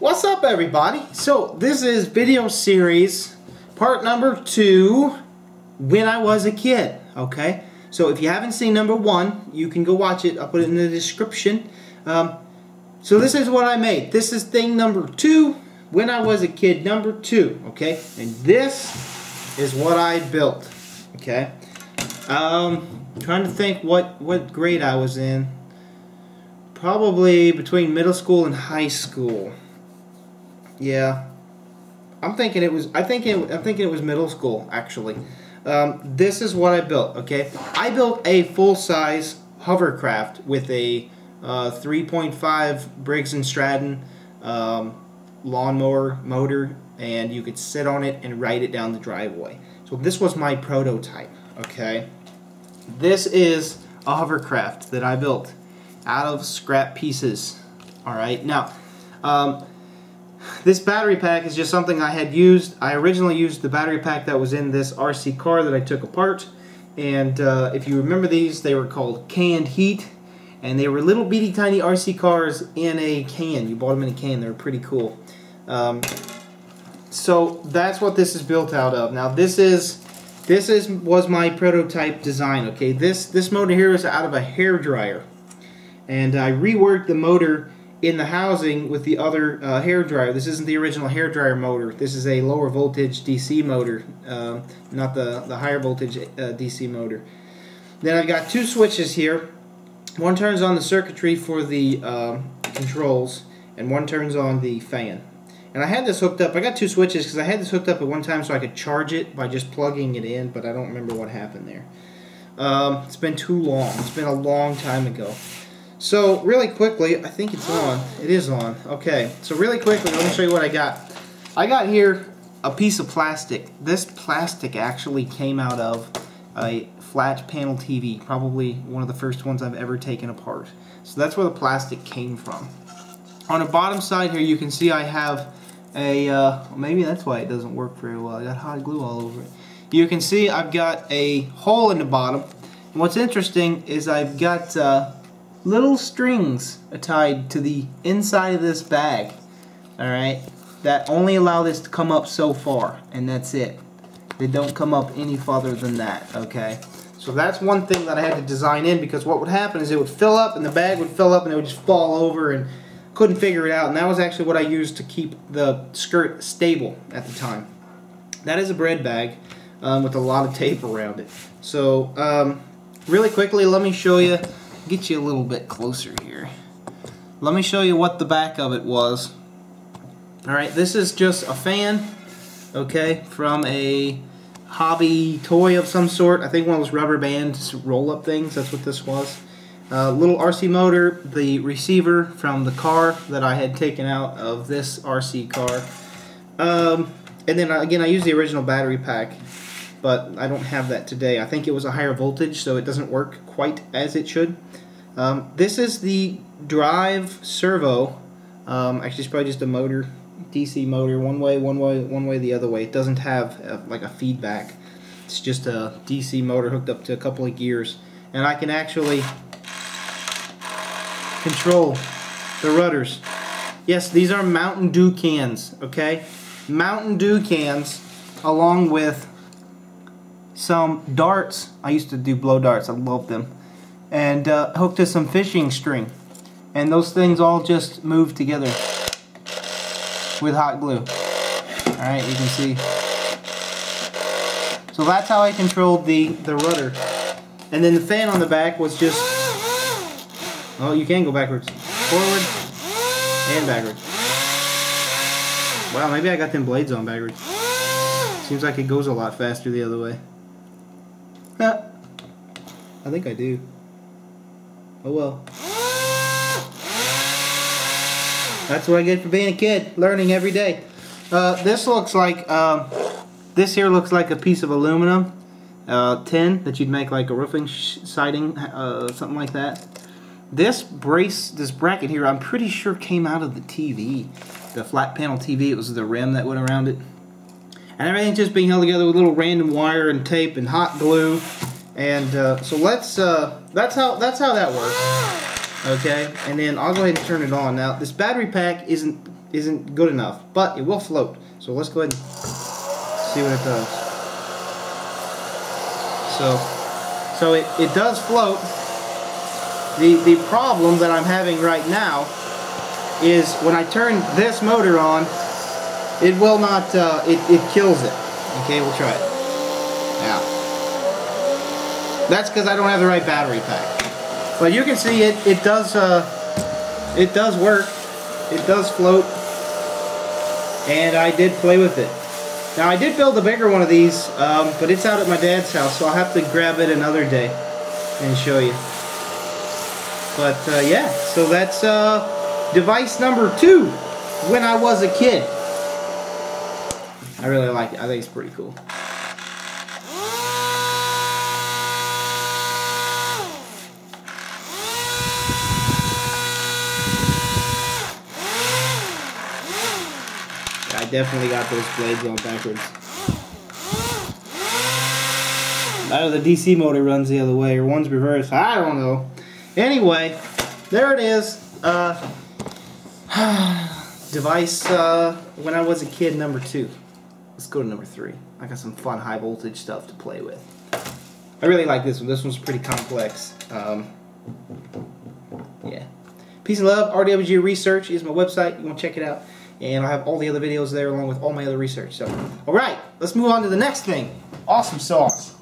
What's up, everybody? So this is video series part number 2, when I was a kid. Okay, so if you haven't seen number 1, you can go watch it. I'll put it in the description. So this is what I made. This is thing number 2, when I was a kid, number 2. Okay, and this is what I built. Okay, trying to think what grade I was in. Probably between middle school and high school. Yeah, I'm thinking it was. I'm thinking it was middle school, actually. This is what I built. Okay, I built a full-size hovercraft with a 3.5 Briggs and Stratton lawnmower motor, and you could sit on it and ride it down the driveway. So this was my prototype. Okay, this is a hovercraft that I built out of scrap pieces. Alright, now this battery pack is just something I had used. I originally used the battery pack that was in this RC car that I took apart, and if you remember these, they were called canned heat, and they were little bitty tiny RC cars in a can. You bought them in a can. They were pretty cool. So that's what this is built out of. Now this was my prototype design. Okay, this motor here is out of a hairdryer, and I reworked the motor in the housing with the other hairdryer. This isn't the original hairdryer motor. This is a lower voltage DC motor, not the higher voltage DC motor. Then I've got 2 switches here. One turns on the circuitry for the controls, and one turns on the fan. And I had this hooked up. I got 2 switches because I had this hooked up at one time so I could charge it by just plugging it in, but I don't remember what happened there. It's been too long. It's been a long time ago. So really quickly, I think it's on. It is on. Okay, so really quickly, let me show you what I got. I got here a piece of plastic. This plastic actually came out of a flat panel TV, probably one of the first ones I've ever taken apart. So that's where the plastic came from. On the bottom side here, you can see I have a, maybe that's why it doesn't work very well. I got hot glue all over it. You can see I've got a hole in the bottom. And what's interesting is I've got little strings tied to the inside of this bag, alright, that only allow this to come up so far, and that's it. They don't come up any farther than that, okay? So that's one thing that I had to design in, because what would happen is it would fill up, and the bag would fill up, and it would just fall over, and couldn't figure it out, and that was actually what I used to keep the skirt stable at the time. That is a bread bag with a lot of tape around it. So, really quickly, let me show you. Get you a little bit closer here. Let me show you what the back of it was. Alright, this is just a fan, okay, from a hobby toy of some sort. I think one of those rubber band roll-up things, that's what this was. Little RC motor, the receiver from the car that I had taken out of this RC car. And then again, I used the original battery pack, but I don't have that today. I think it was a higher voltage, so it doesn't work quite as it should. This is the drive servo. Actually, it's probably just a motor, DC motor, one way, the other way. It doesn't have like a feedback. It's just a DC motor hooked up to a couple of gears, and I can actually control the rudders. Yes, these are Mountain Dew cans. Okay, Mountain Dew cans, along with some darts. I used to do blow darts. I loved them. And hooked to some fishing string. And those things all just move together with hot glue. Alright, you can see. So that's how I controlled the rudder. And then the fan on the back was just... oh, you can go backwards. Forward and backwards. Wow, maybe I got them blades on backwards. Seems like it goes a lot faster the other way. I think I do. Oh well. That's what I get for being a kid, learning every day. This looks like, this here looks like a piece of aluminum tin that you'd make like a roofing siding, something like that. This brace, this bracket here, I'm pretty sure came out of the TV, the flat panel TV. It was the rim that went around it. And everything's just being held together with little random wire and tape and hot glue, and so let's that's how that works. Okay, and then I'll go ahead and turn it on. Now this battery pack isn't isn't good enough, but it will float. So let's go ahead and see what it does. So it does float. The problem that I'm having right now is when I turn this motor on, it will not, it kills it. Okay, we'll try it. Now, that's because I don't have the right battery pack. But you can see it does work. It does float, and I did play with it. Now I did build a bigger one of these, but it's out at my dad's house, so I'll have to grab it another day and show you. But yeah, so that's device number 2, when I was a kid. I really like it. I think it's pretty cool. I definitely got those blades on backwards. I know the DC motor runs the other way, or one's reversed. I don't know. Anyway, there it is. Device when I was a kid, number 2. Let's go to number 3. I got some fun high voltage stuff to play with. I really like this one. This one's pretty complex. Yeah. Peace and love. RWG Research is my website. You want to check it out. And I'll have all the other videos there along with all my other research. So, alright, let's move on to the next thing. Awesome sauce.